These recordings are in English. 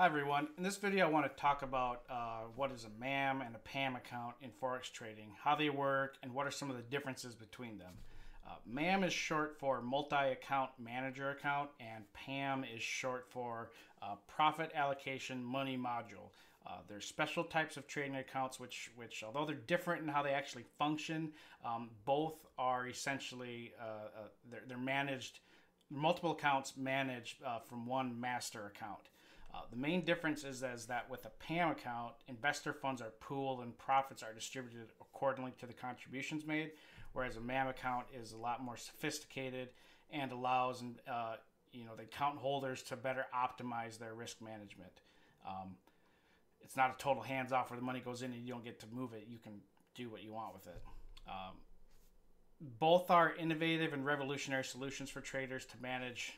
Hi everyone, in this video I want to talk about what is a MAM and a PAM account in Forex trading, how they work, and what are some of the differences between them. MAM is short for multi-account manager account, and PAM is short for profit allocation money module. There's special types of trading accounts which although they're different in how they actually function, both are essentially they're managed, multiple accounts managed from one master account. The main difference is that with a PAM account, investor funds are pooled and profits are distributed accordingly to the contributions made, whereas a MAM account is a lot more sophisticated and allows the account holders to better optimize their risk management. It's not a total hands-off where the money goes in and you don't get to move it. You can do what you want with it. Both are innovative and revolutionary solutions for traders to manage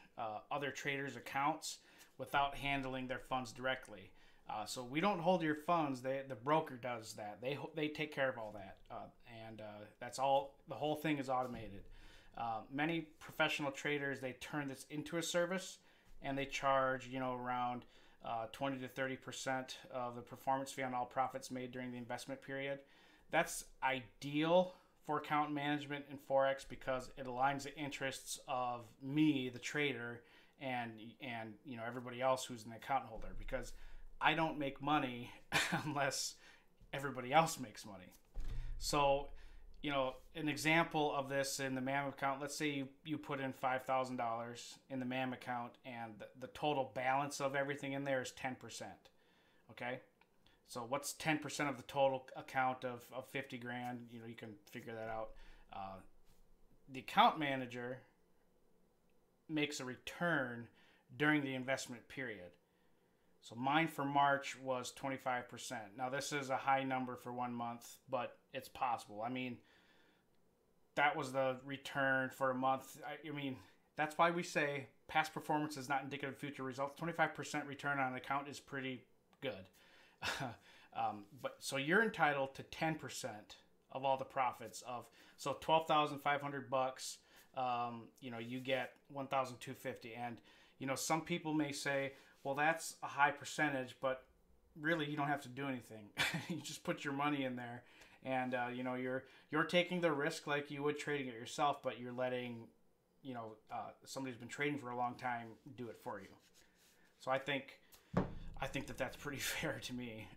other traders' accounts without handling their funds directly. So we don't hold your funds. The broker does that. They take care of all that. That's all. The whole thing is automated. Many professional traders, they turn this into a service and they charge, around 20 to 30% of the performance fee on all profits made during the investment period. That's ideal for account management in Forex because it aligns the interests of me, the trader, and everybody else who's an account holder, because I don't make money unless everybody else makes money. So, an example of this in the MAM account, let's say you put in $5,000 in the MAM account and the total balance of everything in there is 10%. Okay? So what's 10% of the total account of 50 grand? You can figure that out. The account manager makes a return during the investment period. So mine for March was 25%. Now this is a high number for 1 month, but it's possible. I mean, that was the return for a month. I mean, that's why we say past performance is not indicative of future results. 25% return on an account is pretty good. So you're entitled to 10% of all the profits so $12,500, you get $1,250. And, some people may say, well, that's a high percentage, but really you don't have to do anything. You just put your money in there and, you're taking the risk like you would trading it yourself, but you're letting, somebody who's been trading for a long time do it for you. So I think that that's pretty fair to me.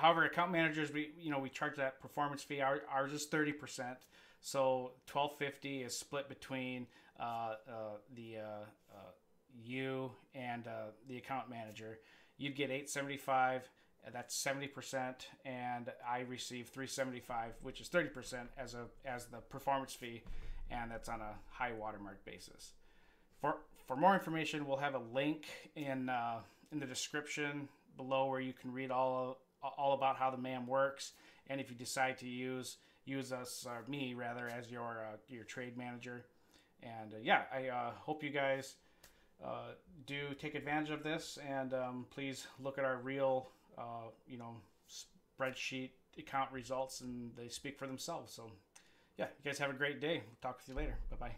However, account managers, we charge that performance fee. Ours is 30%. So $1,250 is split between you and the account manager. You'd get $875. That's 70%, and I receive $375, which is 30% as the performance fee, and that's on a high watermark basis. For more information, we'll have a link in the description below where you can read all about how the MAM works. And if you decide to use us, or me rather, as your trade manager. And I hope you guys do take advantage of this. And please look at our real spreadsheet account results, and they speak for themselves. So yeah, you guys have a great day. We'll talk with you later. Bye bye.